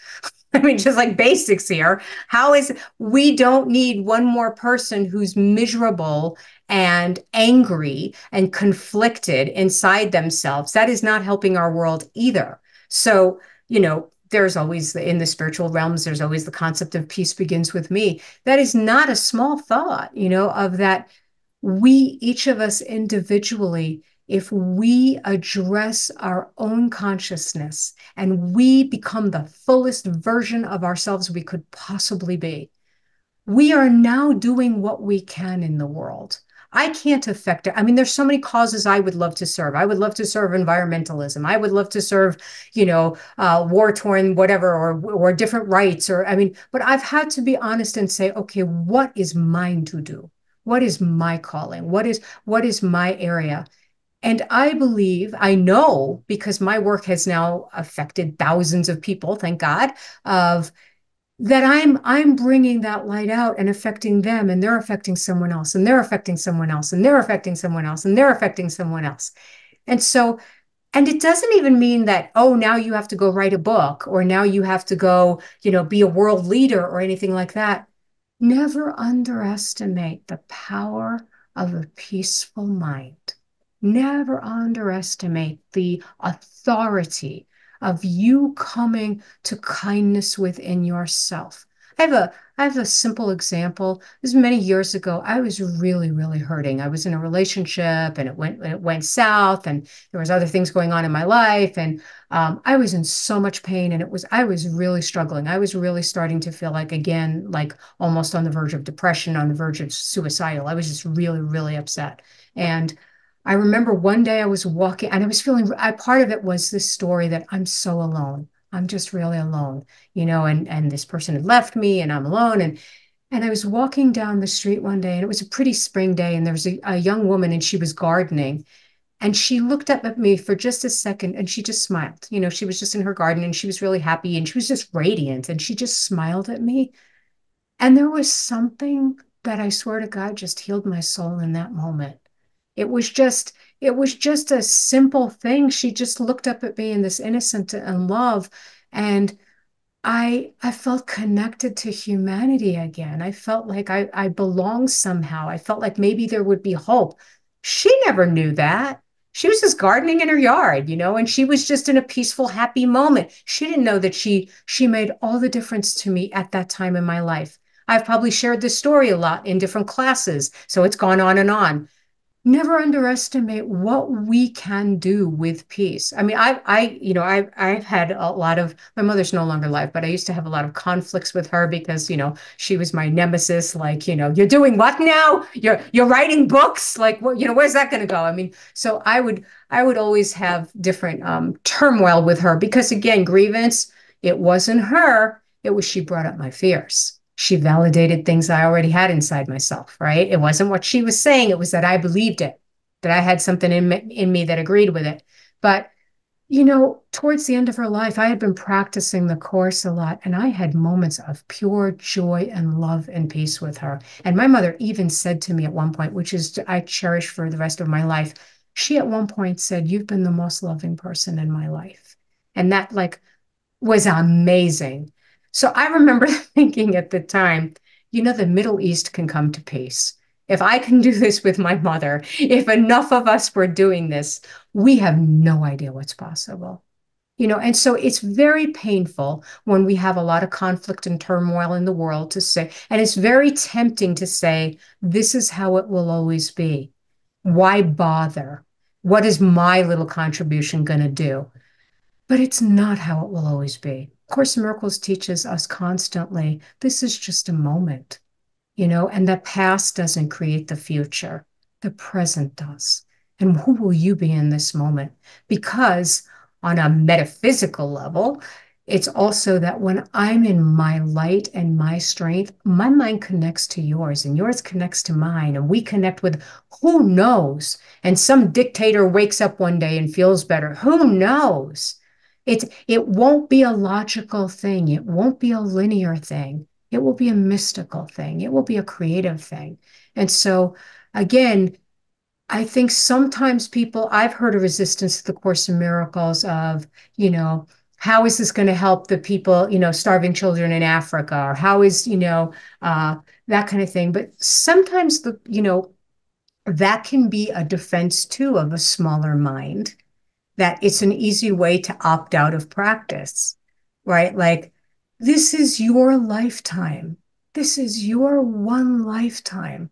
I mean, just like basics here. How is, we don't need one more person who's miserable and angry and conflicted inside themselves. That is not helping our world either. So, you know, there's always, the, in the spiritual realms, there's always the concept of peace begins with me. That is not a small thought, you know, of that we, each of us individually, if we address our own consciousness and we become the fullest version of ourselves we could possibly be, we are now doing what we can in the world. I can't affect it. I mean, there's so many causes I would love to serve. I would love to serve environmentalism. I would love to serve, you know, uh, war-torn, whatever, or, or different rights. Or I mean, but I've had to be honest and say, okay, what is mine to do? What is my calling? What is, what is my area? And I believe, I know, because my work has now affected thousands of people, thank God, of that I'm I'm bringing that light out and affecting them, and they're affecting someone else, and they're affecting someone else, and they're affecting someone else, and they're affecting someone else. And so, and it doesn't even mean that, oh, now you have to go write a book, or now you have to go, you know, be a world leader or anything like that. Never underestimate the power of a peaceful mind. Never underestimate the authority of you coming to kindness within yourself. I have a, I have a simple example. This was many years ago. I was really, really hurting. I was in a relationship and it went, it went south, and there was other things going on in my life. And um, I was in so much pain, and it was, I was really struggling. I was really starting to feel like, again, like almost on the verge of depression, on the verge of suicidal. I was just really, really upset. And I remember one day I was walking and I was feeling, I, part of it was this story that I'm so alone. I'm just really alone, you know, and, and this person had left me and I'm alone. And, and I was walking down the street one day, and it was a pretty spring day, and there was a, a young woman, and she was gardening, and she looked up at me for just a second and she just smiled. You know, she was just in her garden and she was really happy and she was just radiant, and she just smiled at me. And there was something that I swear to God just healed my soul in that moment. It was just, it was just a simple thing. She just looked up at me in this innocence and love. And I, I felt connected to humanity again. I felt like I, I belonged somehow. I felt like maybe there would be hope. She never knew that. She was just gardening in her yard, you know, and she was just in a peaceful, happy moment. She didn't know that she, she made all the difference to me at that time in my life. I've probably shared this story a lot in different classes, so it's gone on and on. Never underestimate what we can do with peace. I mean, I, I, you know, I, I've had a lot of, my mother's no longer alive, but I used to have a lot of conflicts with her because, you know, she was my nemesis. Like, you know, you're doing what now? You're, you're writing books. Like, well, you know, where's that going to go? I mean, so I would, I would always have different um, turmoil with her because, again, grievance, it wasn't her. It was, she brought up my fears. She validated things I already had inside myself, right? It wasn't what she was saying. It was that I believed it, that I had something in me, in me that agreed with it. But, you know, towards the end of her life, I had been practicing the Course a lot, and I had moments of pure joy and love and peace with her. And my mother even said to me at one point, which is I cherish for the rest of my life, she at one point said, "You've been the most loving person in my life." And that, like, was amazing. So I remember thinking at the time, you know, the Middle East can come to peace. If I can do this with my mother, if enough of us were doing this, we have no idea what's possible. You know, and so it's very painful when we have a lot of conflict and turmoil in the world to say, and it's very tempting to say, this is how it will always be. Why bother? What is my little contribution going to do? But it's not how it will always be. Course in Miracles teaches us constantly, this is just a moment, you know, and the past doesn't create the future, the present does. And who will you be in this moment? Because on a metaphysical level, it's also that when I'm in my light and my strength, my mind connects to yours and yours connects to mine. And we connect with who knows. And some dictator wakes up one day and feels better. Who knows? It's, it won't be a logical thing. It won't be a linear thing. It will be a mystical thing. It will be a creative thing. And so, again, I think sometimes people, I've heard a resistance to the Course in Miracles of, you know, how is this going to help the people, you know, starving children in Africa, or how is, you know, uh, that kind of thing. But sometimes, the you know, that can be a defense, too, of a smaller mind. That it's an easy way to opt out of practice, right? Like, this is your lifetime. This is your one lifetime.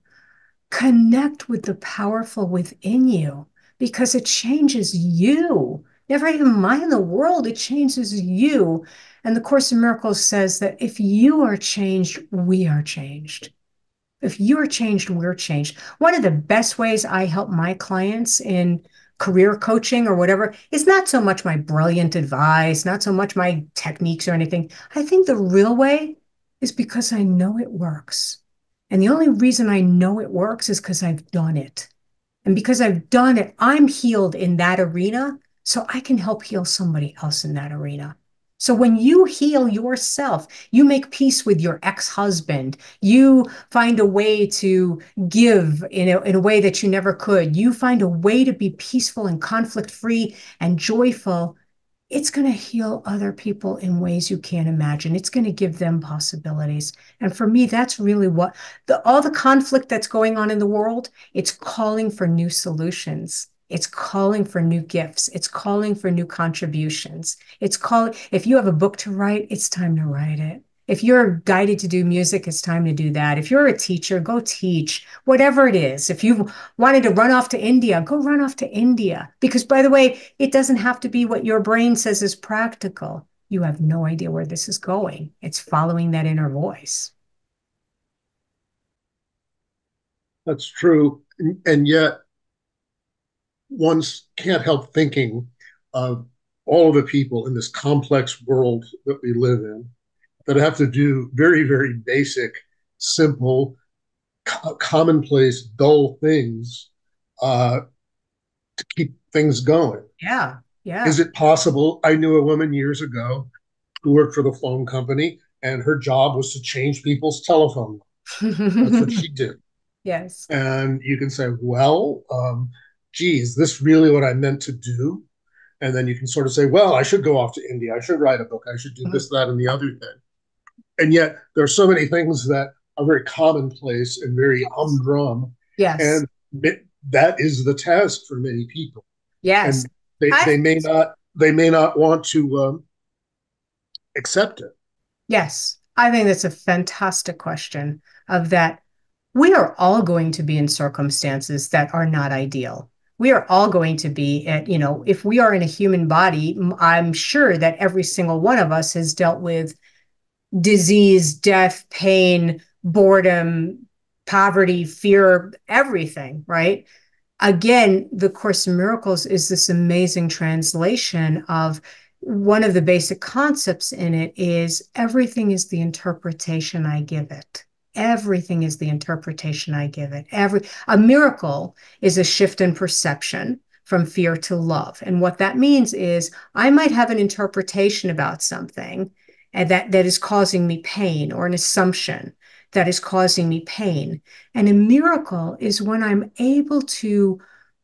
Connect with the powerful within you because it changes you. Never even mind the world, it changes you. And the Course in Miracles says that if you are changed, we are changed. If you're changed, we're changed. One of the best ways I help my clients in career coaching or whatever, is not so much my brilliant advice, not so much my techniques or anything. I think the real way is because I know it works. And the only reason I know it works is because I've done it. And because I've done it, I'm healed in that arena, so I can help heal somebody else in that arena. So when you heal yourself, you make peace with your ex-husband, you find a way to give in a, in a way that you never could, you find a way to be peaceful and conflict-free and joyful, it's going to heal other people in ways you can't imagine. It's going to give them possibilities. And for me, that's really what, the, all the conflict that's going on in the world, it's calling for new solutions. It's calling for new gifts. It's calling for new contributions. It's calling, if you have a book to write, it's time to write it. If you're guided to do music, it's time to do that. If you're a teacher, go teach, whatever it is. If you wanted to run off to India, go run off to India. Because by the way, it doesn't have to be what your brain says is practical. You have no idea where this is going. It's following that inner voice. That's true. And yet one can't help thinking of all of the people in this complex world that we live in that have to do very, very basic, simple, co commonplace, dull things uh, to keep things going. Yeah, yeah. Is it possible? I knew a woman years ago who worked for the phone company, and her job was to change people's telephone numbers. That's what she did. Yes. And you can say, well, um, gee, is this really what I meant to do? And then you can sort of say, well, I should go off to India. I should write a book. I should do mm-hmm. this, that, and the other thing. And yet there are so many things that are very commonplace and very yes. humdrum. Yes. And it, that is the task for many people. Yes. And they, I, they may not, they may not want to um, accept it. Yes. I think that's a fantastic question of that. We are all going to be in circumstances that are not ideal. We are all going to be at, you know, if we are in a human body, I'm sure that every single one of us has dealt with disease, death, pain, boredom, poverty, fear, everything, right? Again, the Course in Miracles is this amazing translation of one of the basic concepts in it is everything is the interpretation I give it. Everything is the interpretation I give it. Every, a miracle is a shift in perception from fear to love. And what that means is I might have an interpretation about something and that, that is causing me pain, or an assumption that is causing me pain. And a miracle is when I'm able to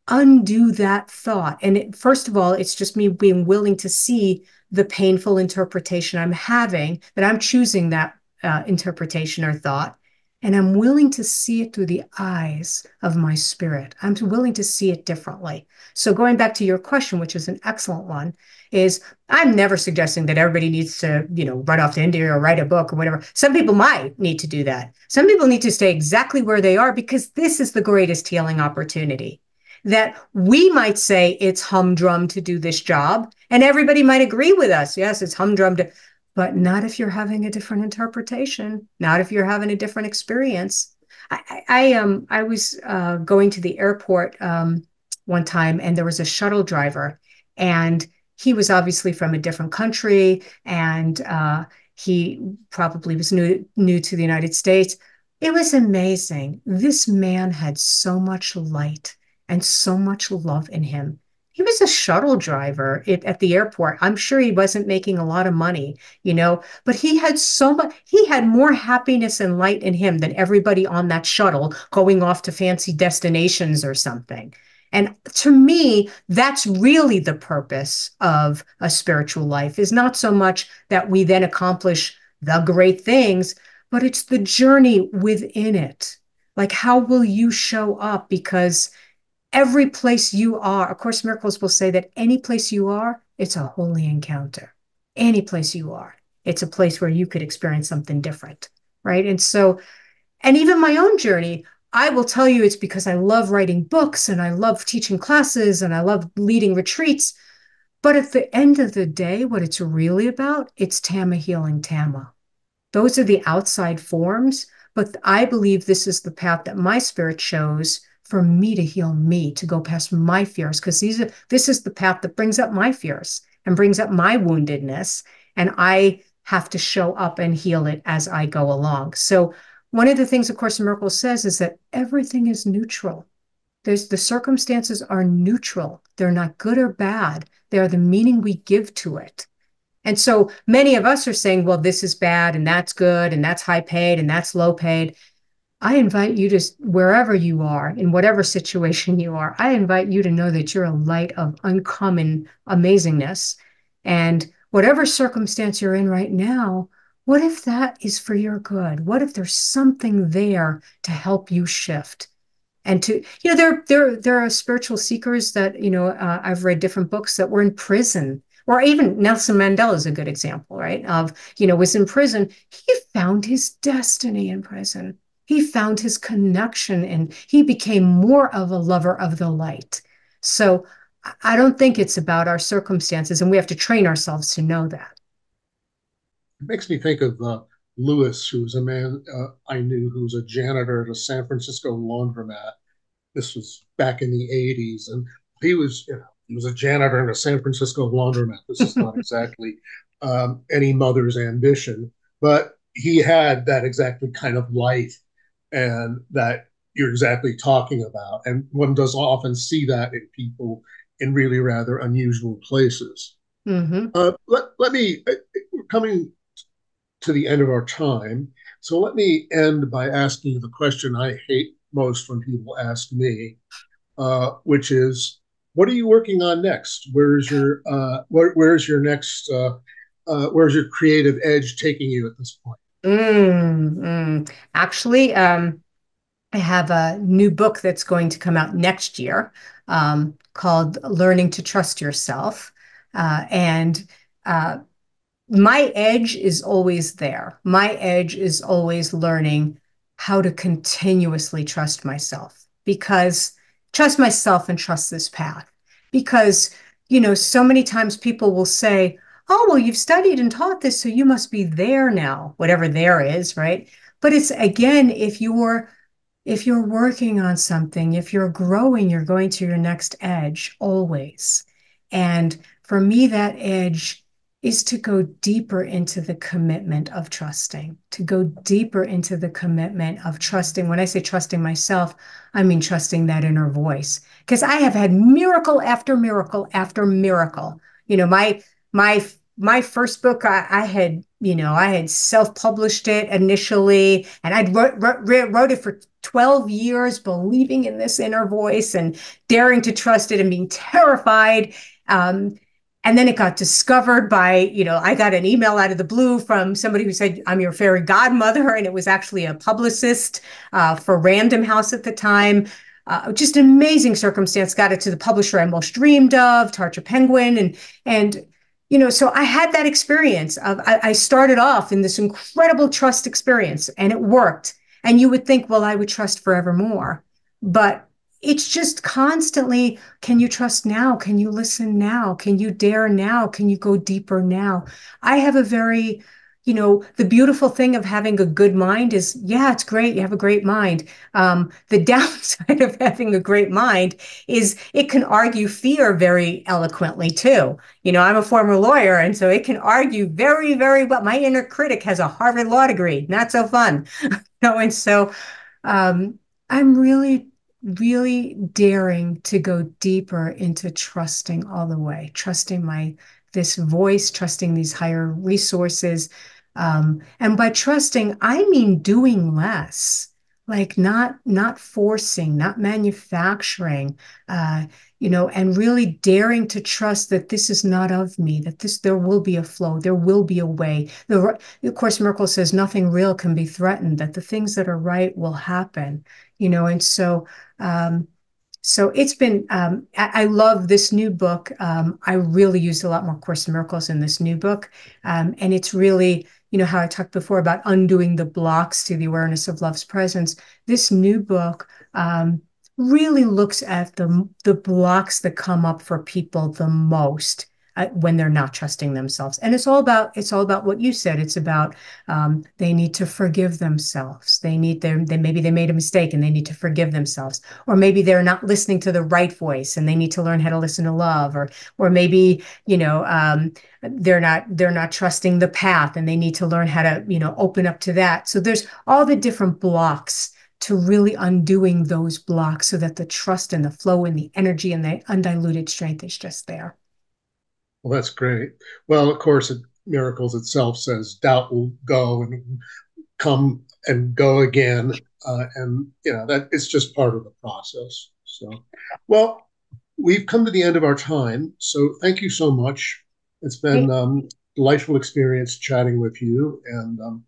undo that thought. And it, first of all, it's just me being willing to see the painful interpretation I'm having, that I'm choosing that uh, interpretation or thought. And I'm willing to see it through the eyes of my spirit. I'm willing to see it differently. So going back to your question, which is an excellent one, is I'm never suggesting that everybody needs to, you know, run off to India or write a book or whatever. Some people might need to do that. Some people need to stay exactly where they are, because this is the greatest healing opportunity. That we might say it's humdrum to do this job, and everybody might agree with us. Yes, it's humdrum to... But not if you're having a different interpretation, not if you're having a different experience. I, I, um, I was uh, going to the airport um, one time, and there was a shuttle driver, and he was obviously from a different country, and uh, he probably was new, new to the United States. It was amazing. This man had so much light and so much love in him. He was a shuttle driver at the airport. I'm sure he wasn't making a lot of money, you know, but he had so much, he had more happiness and light in him than everybody on that shuttle going off to fancy destinations or something. And to me, that's really the purpose of a spiritual life, is not so much that we then accomplish the great things, but it's the journey within it. Like, how will you show up? Because every place you are, A Course in Miracles will say that any place you are, it's a holy encounter. Any place you are, it's a place where you could experience something different, right? And so, and even my own journey, I will tell you it's because I love writing books and I love teaching classes and I love leading retreats. But at the end of the day, what it's really about, it's Tama healing Tama. Those are the outside forms, but I believe this is the path that my spirit shows for me to heal me, to go past my fears, because these are, this is the path that brings up my fears and brings up my woundedness, and I have to show up and heal it as I go along. So one of the things A Course in Miracles says is that everything is neutral. There's, the circumstances are neutral. They're not good or bad. They're the meaning we give to it. And so many of us are saying, well, this is bad and that's good and that's high paid and that's low paid. I invite you to, wherever you are, in whatever situation you are, I invite you to know that you're a light of uncommon amazingness. And whatever circumstance you're in right now, what if that is for your good? What if there's something there to help you shift? And to, you know, there, there, there are spiritual seekers that, you know, uh, I've read different books that were in prison, or even Nelson Mandela is a good example, right? Of, you know, was in prison. He found his destiny in prison. He found his connection, and he became more of a lover of the light. So I don't think it's about our circumstances, and we have to train ourselves to know that. It makes me think of uh, Lewis, who's a man uh, I knew who's a janitor at a San Francisco laundromat. This was back in the eighties, and he was, you know, he was a janitor at a San Francisco laundromat. This is not exactly um, any mother's ambition, but he had that exactly kind of life and that you're exactly talking about. And one does often see that in people in really rather unusual places. Mm-hmm. uh, let, let me, we're coming to the end of our time. So let me end by asking the question I hate most when people ask me, uh, which is, what are you working on next? Where's your, uh, where, where's your next, uh, uh, where's your creative edge taking you at this point? Mm, mm. Actually, um, I have a new book that's going to come out next year um, called Learning to Trust Yourself. Uh, and uh, my edge is always there. My edge is always learning how to continuously trust myself, because trust myself and trust this path. Because, you know, so many times people will say, oh, well, you've studied and taught this, so you must be there now, whatever there is, right? But it's, again, if you're if you're working on something, if you're growing, you're going to your next edge always. And for me, that edge is to go deeper into the commitment of trusting, to go deeper into the commitment of trusting. When I say trusting myself, I mean trusting that inner voice, because I have had miracle after miracle after miracle. You know, my my my first book, I, I had, you know, I had self-published it initially, and I'd wrote, wrote, wrote it for twelve years, believing in this inner voice and daring to trust it and being terrified. Um, and then it got discovered by, you know, I got an email out of the blue from somebody who said, I'm your fairy godmother. And it was actually a publicist uh, for Random House at the time. Uh, just an amazing circumstance. Got it to the publisher I most dreamed of, Tarcher Penguin. And, and you know, so I had that experience of, I, I started off in this incredible trust experience, and it worked. And you would think, well, I would trust forevermore. But it's just constantly, can you trust now? Can you listen now? Can you dare now? Can you go deeper now? I have a very, you know, the beautiful thing of having a good mind is, yeah, it's great. You have a great mind. Um, the downside of having a great mind is it can argue fear very eloquently too. You know, I'm a former lawyer, and so it can argue very, very well. My inner critic has a Harvard Law degree. Not so fun. No, and so um, I'm really, really daring to go deeper into trusting all the way, trusting my this voice, trusting these higher resources. Um, and by trusting, I mean doing less, like not not forcing, not manufacturing, uh, you know, and really daring to trust that this is not of me, that this there will be a flow, there will be a way. The, the Course in Miracles says nothing real can be threatened, that the things that are right will happen, you know, and so um, so it's been, um, I, I love this new book. Um, I really used a lot more Course in Miracles in this new book, um, and it's really, you know, how I talked before about undoing the blocks to the awareness of love's presence. This new book um, really looks at the, the blocks that come up for people the most uh, when they're not trusting themselves. And it's all about, it's all about what you said. It's about um, they need to forgive themselves. They need their, they, maybe they made a mistake and they need to forgive themselves. Or maybe they're not listening to the right voice and they need to learn how to listen to love. Or, or maybe, you know, um, they're not, they're not trusting the path and they need to learn how to, you know, open up to that. So there's all the different blocks to really undoing those blocks so that the trust and the flow and the energy and the undiluted strength is just there. Well, that's great. Well, of course, it, Miracles itself says doubt will go and come and go again. Uh, and, you know, that it's just part of the process. So, well, we've come to the end of our time. So thank you so much. It's been um, a delightful experience chatting with you. And um,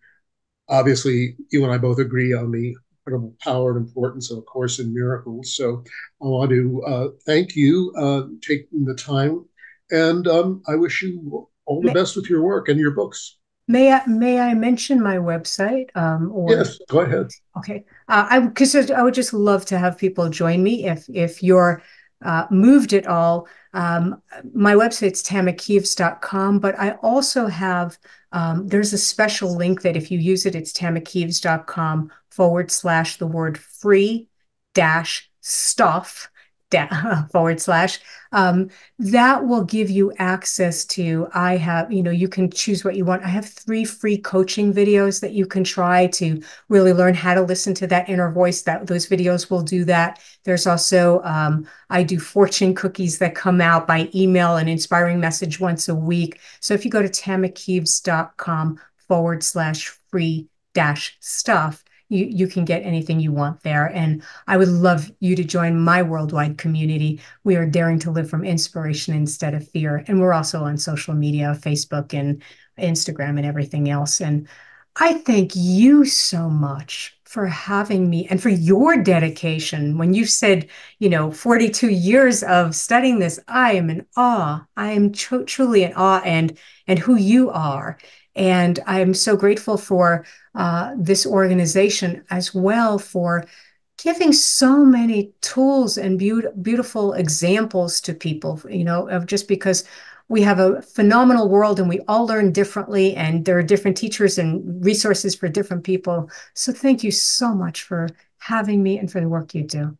obviously, you and I both agree on the incredible power and importance of A Course in Miracles. So I want to uh, thank you uh, for taking the time, and um, I wish you all the may, best with your work and your books. May I, may I mention my website? Um, or, yes, go ahead. Okay, uh, I because I would just love to have people join me if if you're uh, moved at all. Um, my website's tama kieves dot com, but I also have, um, there's a special link that if you use it, it's tama kieves dot com forward slash the word free dash stuff da- forward slash. Um, that will give you access to, I have, you know, you can choose what you want. I have three free coaching videos that you can try to really learn how to listen to that inner voice. That those videos will do that. There's also, um, I do fortune cookies that come out by email, an inspiring message once a week. So if you go to tama kieves dot com forward slash free dash stuff, you, you can get anything you want there. And I would love you to join my worldwide community. We are daring to live from inspiration instead of fear. And we're also on social media, Facebook and Instagram and everything else. And I thank you so much for having me and for your dedication. When you said, you know, forty-two years of studying this, I am in awe. I am tr- truly in awe and, and who you are. And I'm so grateful for uh, this organization as well for giving so many tools and be- beautiful examples to people, you know, of just because we have a phenomenal world and we all learn differently and there are different teachers and resources for different people. So thank you so much for having me and for the work you do.